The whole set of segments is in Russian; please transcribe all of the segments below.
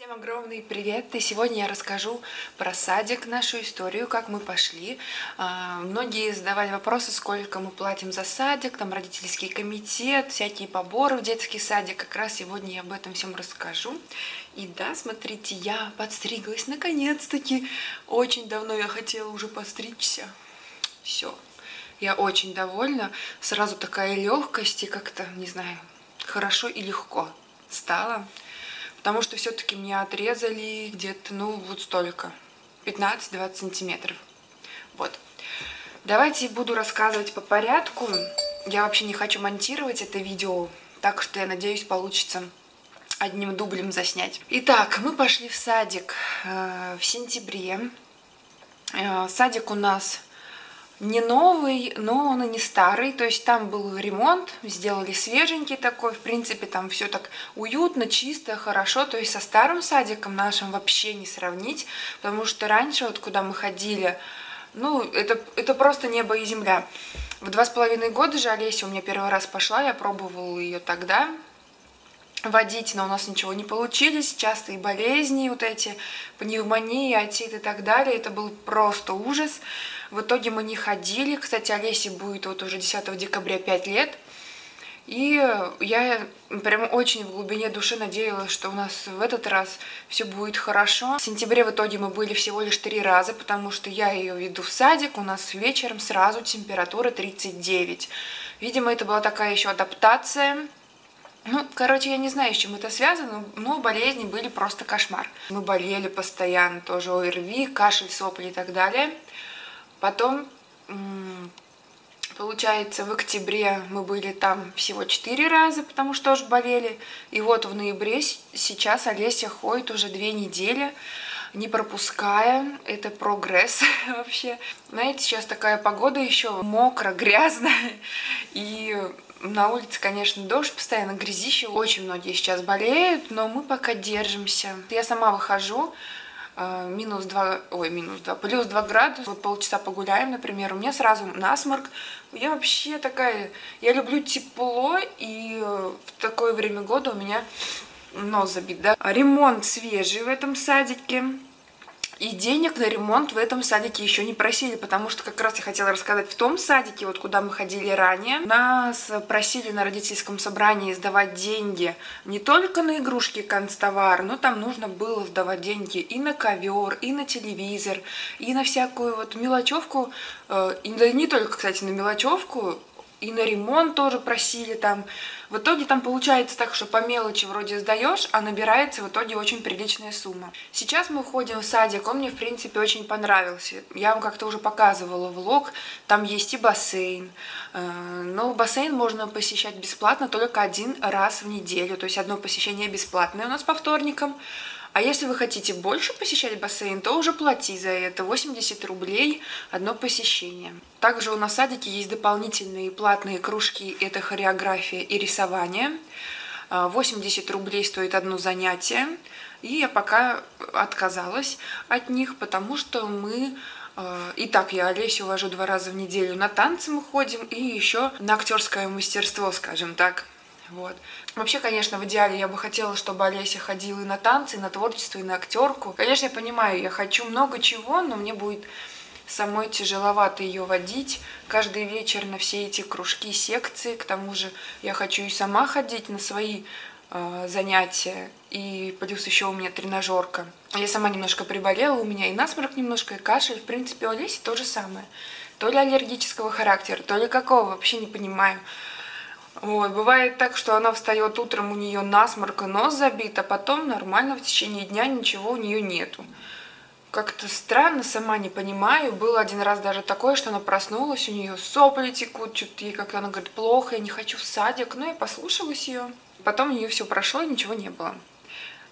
Всем огромный привет! И сегодня я расскажу про садик, нашу историю, как мы пошли. Многие задавали вопросы, сколько мы платим за садик, там родительский комитет, всякие поборы в детский садик. Как раз сегодня я об этом всем расскажу. И да, смотрите, я подстриглась наконец-таки. Очень давно я хотела уже подстричься. Все, я очень довольна. Сразу такая легкость и как-то, не знаю, хорошо и легко стало. Потому что все-таки мне отрезали где-то, ну, вот столько, 15-20 сантиметров. Вот. Давайте буду рассказывать по порядку. Я вообще не хочу монтировать это видео, так что я надеюсь, получится одним дублем заснять. Итак, мы пошли в садик в сентябре. Садик у нас не новый, но он и не старый, то есть там был ремонт, сделали свеженький такой, в принципе, там все так уютно, чисто, хорошо, то есть со старым садиком нашим вообще не сравнить, потому что раньше, вот куда мы ходили, ну, это просто небо и земля. В 2,5 года же Олеся у меня первый раз пошла, я пробовала ее тогда водить, но у нас ничего не получилось, частые болезни вот эти, пневмонии, отит и так далее, это был просто ужас. В итоге мы не ходили, кстати, Олесе будет вот уже 10 декабря 5 лет, и я прям очень в глубине души надеялась, что у нас в этот раз все будет хорошо. В сентябре в итоге мы были всего лишь 3 раза, потому что я ее веду в садик, у нас вечером сразу температура 39. Видимо, это была такая еще адаптация. Ну, короче, я не знаю, с чем это связано, но болезни были просто кошмар. Мы болели постоянно, тоже ОРВИ, кашель, сопли и так далее. Потом, получается, в октябре мы были там всего 4 раза, потому что тоже болели. И вот в ноябре сейчас Олеся ходит уже 2 недели, не пропуская. Это прогресс вообще. Знаете, сейчас такая погода еще мокро, грязно, и... На улице, конечно, дождь, постоянно грязище. Очень многие сейчас болеют, но мы пока держимся. Я сама выхожу, плюс 2 градуса. Вот полчаса погуляем, например, у меня сразу насморк. Я вообще такая... Я люблю тепло, и в такое время года у меня нос забит, да? Ремонт свежий в этом садике. И денег на ремонт в этом садике еще не просили, потому что как раз я хотела рассказать, в том садике, вот куда мы ходили ранее, нас просили на родительском собрании сдавать деньги не только на игрушки, канцтовар, но там нужно было сдавать деньги и на ковер, и на телевизор, и на всякую вот мелочевку, и да, не только, кстати, на мелочевку, и на ремонт тоже просили там. В итоге там получается так, что по мелочи вроде сдаешь, а набирается в итоге очень приличная сумма. Сейчас мы ходим в садик, он мне в принципе очень понравился. Я вам как-то уже показывала влог, там есть и бассейн. Но бассейн можно посещать бесплатно только 1 раз в неделю, то есть 1 посещение бесплатное у нас по вторникам. А если вы хотите больше посещать бассейн, то уже плати за это. 80 рублей 1 посещение. Также у нас в садике есть дополнительные платные кружки. Это хореография и рисование. 80 рублей стоит 1 занятие. И я пока отказалась от них, потому что мы... Итак, я Олесю вожу 2 раза в неделю. На танцы мы ходим и еще на актерское мастерство, скажем так. Вот. Вообще, конечно, в идеале я бы хотела, чтобы Олеся ходила и на танцы, и на творчество, и на актерку. Конечно, я понимаю, я хочу много чего, но мне будет самой тяжеловато ее водить каждый вечер на все эти кружки, секции. К тому же я хочу и сама ходить на свои занятия, и плюс еще у меня тренажерка. Я сама немножко приболела, у меня и насморк немножко, и кашель. В принципе, у Олеси то же самое. То ли аллергического характера, то ли какого, вообще не понимаю. Вот, бывает так, что она встает утром, у нее насморк и нос забит, а потом нормально в течение дня ничего у нее нету. Как-то странно, сама не понимаю. Было 1 раз даже такое, что она проснулась, у нее сопли текут, что-то ей как-то она говорит, плохо, я не хочу в садик. Ну, я послушалась ее. Потом у нее все прошло, и ничего не было.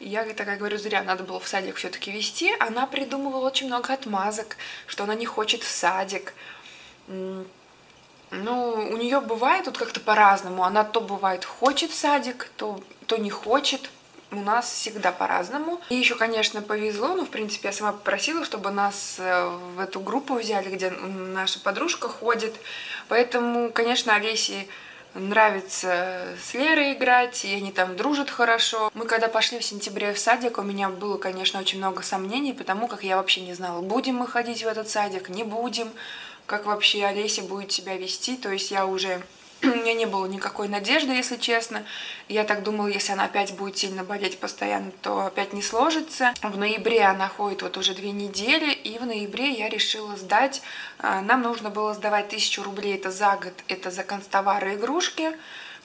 Я такая говорю, зря, надо было в садик все-таки везти. Она придумывала очень много отмазок, что она не хочет в садик. Ну, у нее бывает вот как-то по-разному. Она то бывает хочет в садик, то не хочет. У нас всегда по-разному. И еще, конечно, повезло. Ну, в принципе, я сама попросила, чтобы нас в эту группу взяли, где наша подружка ходит. Поэтому, конечно, Олесе нравится с Лерой играть, и они там дружат хорошо. Мы когда пошли в сентябре в садик, у меня было, конечно, очень много сомнений, потому как я вообще не знала, будем мы ходить в этот садик, не будем, как вообще Олеся будет себя вести. То есть я уже... У меня не было никакой надежды, если честно. Я так думала, если она опять будет сильно болеть постоянно, то опять не сложится. В ноябре она ходит вот уже 2 недели, и в ноябре я решила сдать. Нам нужно было сдавать 1000 рублей, это за год, это за констовары игрушки.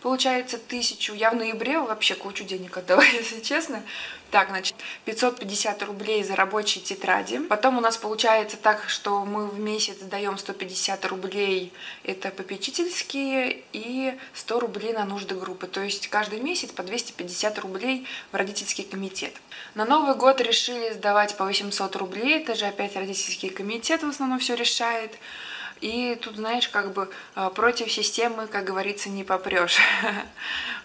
Получается 1000. Я в ноябре вообще кучу денег отдала, если честно. Так, значит, 550 рублей за рабочие тетради. Потом у нас получается так, что мы в месяц даем 150 рублей, это попечительские, и 100 рублей на нужды группы. То есть каждый месяц по 250 рублей в родительский комитет. На Новый год решили сдавать по 800 рублей. Это же опять родительский комитет в основном все решает. И тут, знаешь, как бы против системы, как говорится, не попрешь.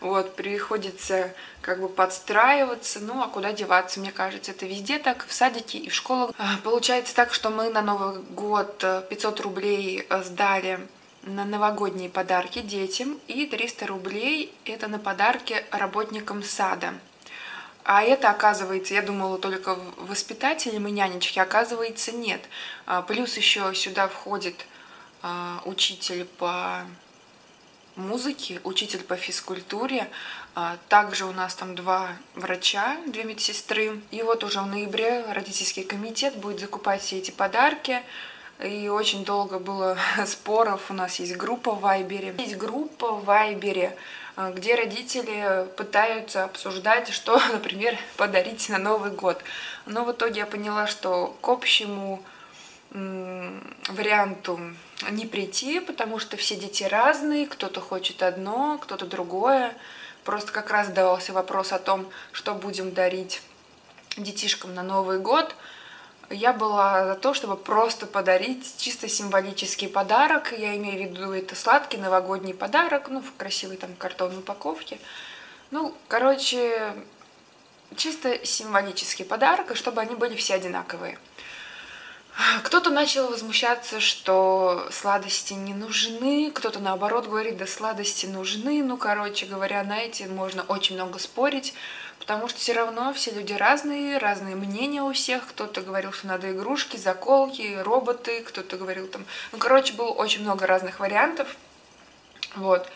Вот, приходится как бы подстраиваться, ну а куда деваться, мне кажется, это везде так, в садике и в школах. Получается так, что мы на Новый год 500 рублей сдали на новогодние подарки детям, и 300 рублей это на подарки работникам сада. А это, оказывается, я думала, только воспитателям и нянечки, оказывается, нет. Плюс еще сюда входит учитель по музыке, учитель по физкультуре, также у нас там 2 врача, 2 медсестры. И вот уже в ноябре родительский комитет будет закупать все эти подарки. И очень долго было споров. У нас есть группа в Вайбере. Есть группа в Вайбере, где родители пытаются обсуждать, что, например, подарить на Новый год. Но в итоге я поняла, что к общему варианту не прийти, потому что все дети разные, кто-то хочет одно, кто-то другое. Просто как раз задавался вопрос о том, что будем дарить детишкам на Новый год. Я была за то, чтобы просто подарить чисто символический подарок. Я имею в виду, это сладкий новогодний подарок, ну, в красивой там картонной упаковке. Ну, короче, чисто символический подарок, и чтобы они были все одинаковые. Кто-то начал возмущаться, что сладости не нужны, кто-то наоборот говорит, да сладости нужны. Ну, короче говоря, на эти можно очень много спорить, потому что все равно все люди разные, разные мнения у всех. Кто-то говорил, что надо игрушки, заколки, роботы, кто-то говорил там... Ну, короче, было очень много разных вариантов. Вот.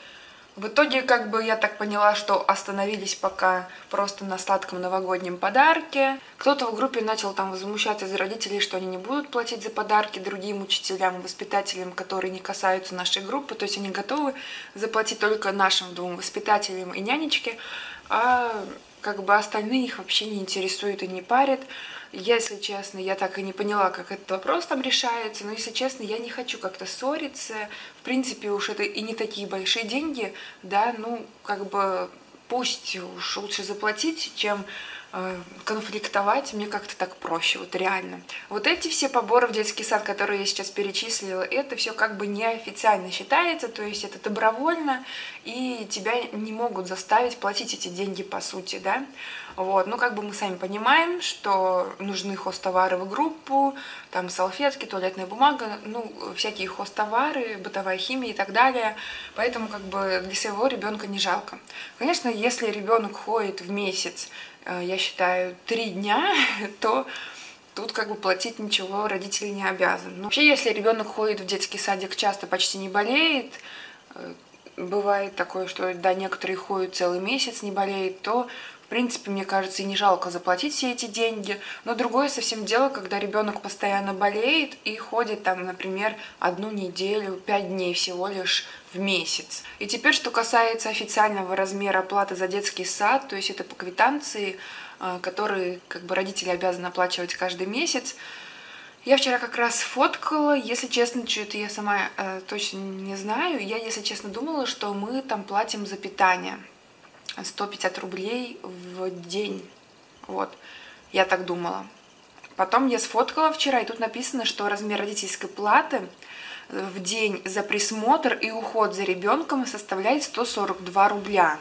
В итоге, как бы, я так поняла, что остановились пока просто на сладком новогоднем подарке. Кто-то в группе начал там возмущаться из родителей, что они не будут платить за подарки другим учителям, воспитателям, которые не касаются нашей группы. То есть они готовы заплатить только нашим 2 воспитателям и нянечке, а как бы остальные их вообще не интересуют и не парят. Если честно, я так и не поняла, как этот вопрос там решается, но, если честно, я не хочу как-то ссориться, в принципе, уж это и не такие большие деньги, да, ну, как бы, пусть уж лучше заплатить, чем конфликтовать, мне как-то так проще, вот реально. Вот эти все поборы в детский сад, которые я сейчас перечислила, это все как бы неофициально считается, то есть это добровольно, и тебя не могут заставить платить эти деньги по сути, да. Вот, ну как бы мы сами понимаем, что нужны хозтовары в группу, там салфетки, туалетная бумага, ну всякие хозтовары, бытовая химия и так далее, поэтому как бы для своего ребенка не жалко. Конечно, если ребенок ходит в месяц, я считаю, 3 дня, то тут как бы платить ничего родители не обязаны. Но вообще, если ребенок ходит в детский садик часто, почти не болеет, бывает такое, что да, некоторые ходят целый месяц, не болеют, то в принципе, мне кажется, и не жалко заплатить все эти деньги. Но другое совсем дело, когда ребенок постоянно болеет и ходит там, например, 1 неделю, 5 дней всего лишь в месяц. И теперь, что касается официального размера оплаты за детский сад, то есть это по квитанции, которые как бы родители обязаны оплачивать каждый месяц. Я вчера как раз фоткала, если честно, что-то я сама точно не знаю. Я, если честно, думала, что мы там платим за питание 150 рублей в день. Вот, я так думала. Потом я сфоткала вчера, и тут написано, что размер родительской платы в день за присмотр и уход за ребенком составляет 142 рубля.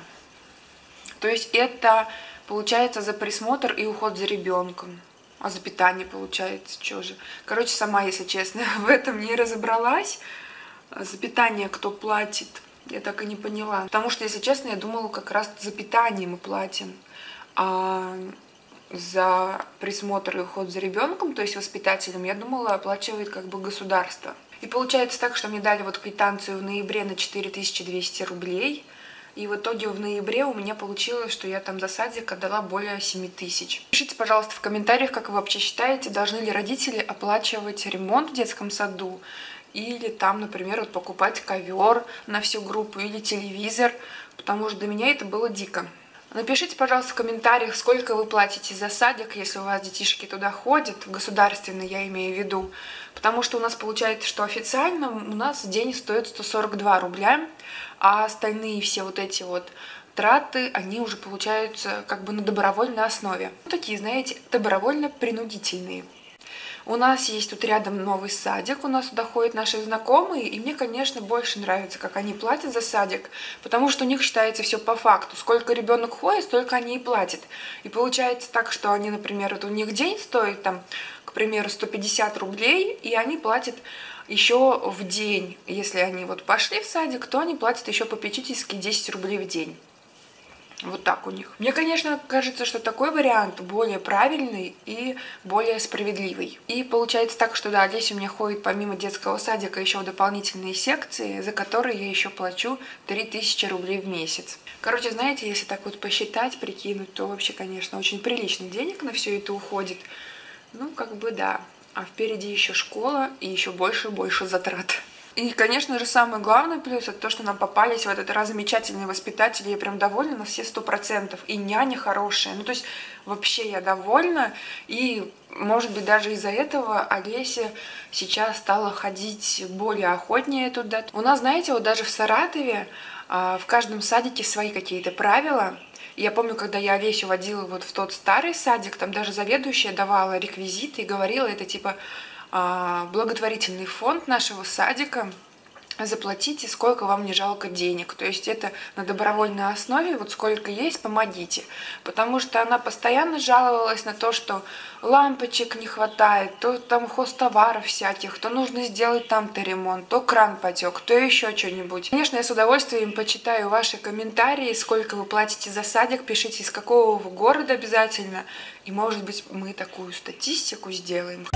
То есть это получается за присмотр и уход за ребенком. А за питание получается, что же? Короче, сама, если честно, в этом не разобралась. За питание кто платит? Я так и не поняла. Потому что, если честно, я думала, как раз за питание мы платим, а за присмотр и уход за ребенком, то есть воспитателем, я думала, оплачивает как бы государство. И получается так, что мне дали вот квитанцию в ноябре на 4200 рублей, и в итоге в ноябре у меня получилось, что я там за садик отдала более 7000. Пишите, пожалуйста, в комментариях, как вы вообще считаете, должны ли родители оплачивать ремонт в детском саду, или там, например, вот покупать ковер на всю группу, или телевизор, потому что для меня это было дико. Напишите, пожалуйста, в комментариях, сколько вы платите за садик, если у вас детишки туда ходят, в государственный, я имею в виду. Потому что у нас получается, что официально у нас день стоит 142 рубля, а остальные все вот эти вот траты, они уже получаются как бы на добровольной основе. Ну, такие, знаете, добровольно-принудительные. У нас есть тут рядом новый садик, у нас туда ходят наши знакомые, и мне, конечно, больше нравится, как они платят за садик, потому что у них считается все по факту. Сколько ребенок ходит, столько они и платят. И получается так, что они, например, вот у них день стоит, там, к примеру, 150 рублей, и они платят еще в день. Если они вот пошли в садик, то они платят еще попечительские 10 рублей в день. Вот так у них. Мне, конечно, кажется, что такой вариант более правильный и более справедливый. И получается так, что да, здесь у меня ходит помимо детского садика еще дополнительные секции, за которые я еще плачу 3000 рублей в месяц. Короче, знаете, если так вот посчитать, прикинуть, то вообще, конечно, очень прилично денег на все это уходит. Ну, как бы да. А впереди еще школа и еще больше затрат. И, конечно же, самый главный плюс — это то, что нам попались в этот раз замечательные воспитатели. Я прям довольна на все 100%. И няня хорошая. Ну, то есть, вообще я довольна. И, может быть, даже из-за этого Олеся сейчас стала ходить более охотнее туда. У нас, знаете, вот даже в Саратове в каждом садике свои какие-то правила. Я помню, когда я Олесю водила вот в тот старый садик, там даже заведующая давала реквизиты и говорила, это типа... благотворительный фонд нашего садика, заплатите, сколько вам не жалко денег. То есть это на добровольной основе, вот сколько есть, помогите. Потому что она постоянно жаловалась на то, что лампочек не хватает, то там хозтоваров всяких, то нужно сделать там-то ремонт, то кран потек, то еще что-нибудь. Конечно, я с удовольствием почитаю ваши комментарии, сколько вы платите за садик, пишите, из какого вы города обязательно. И, может быть, мы такую статистику сделаем.